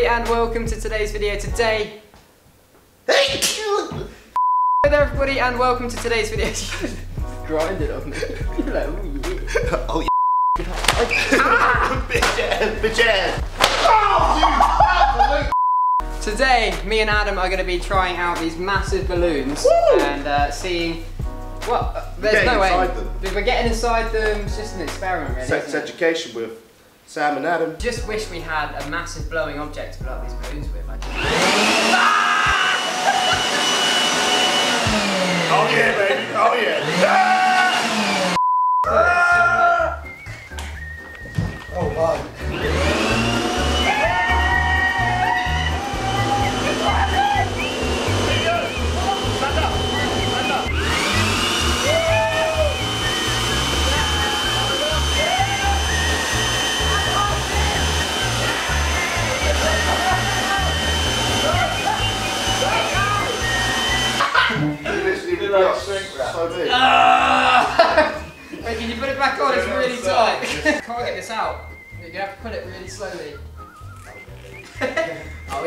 everybody, and welcome to today's video. Hello there, everybody, and welcome to today's video. Grinded on me. You're like, oh yeah. Oh yeah. Bitch ass. Oh, you absolute. Today, me and Adam are going to be trying out these massive balloons. Woo! And seeing. Well, there's no way. We're getting inside them. It's just an experiment, really. Sex education with Sam and Adam. Just wish we had a massive blowing object to blow up these balloons with. Like, oh yeah, baby. Oh yeah. Oh like so big. Wait, can you put it back on? It's really tight. Can't get this out. You're going to have to put it really slowly. Oh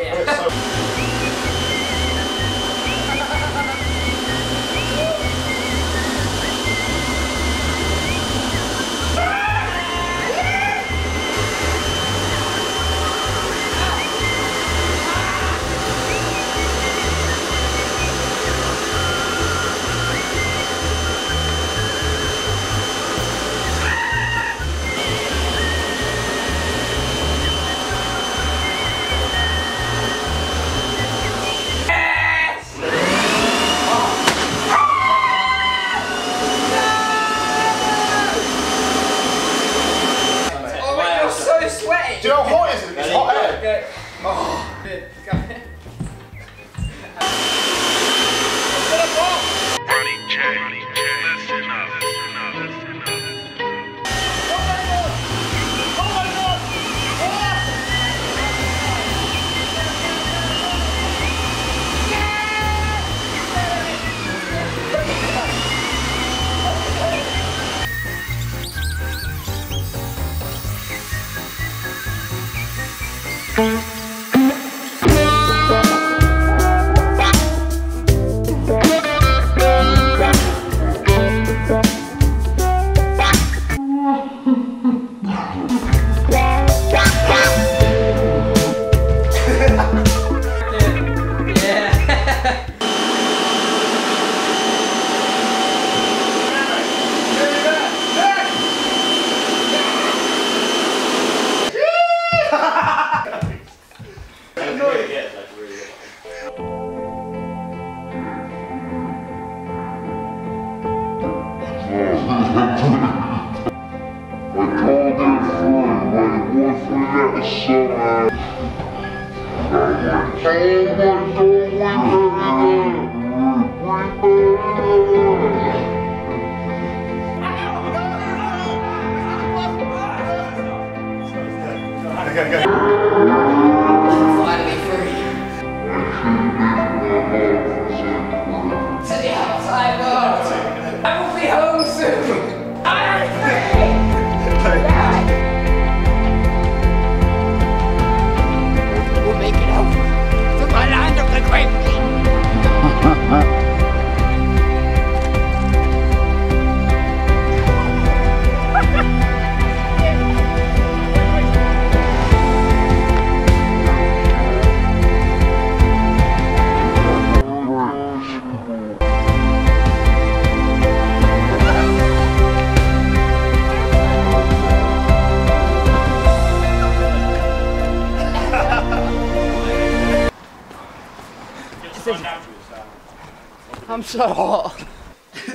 I'm so hot.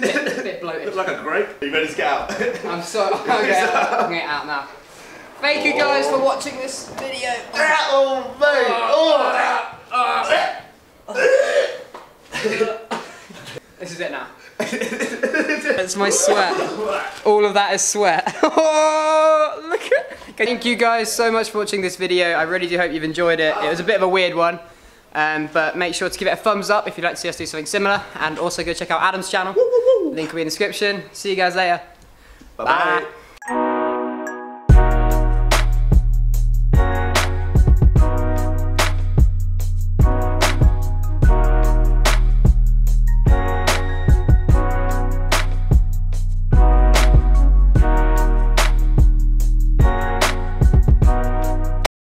Bit bloated. Look like a grape. You better get out. I'm so hot. Okay, I'm getting out now. Thank you guys for watching this video. Oh, mate. This is it now. That's my sweat. All of that is sweat. Oh, look at. Thank you guys so much for watching this video. I really do hope you've enjoyed it. It was a bit of a weird one. But make sure to give it a thumbs up if you'd like to see us do something similar, and also go check out Adam's channel. Link will be in the description. See you guys later. Bye. Bye.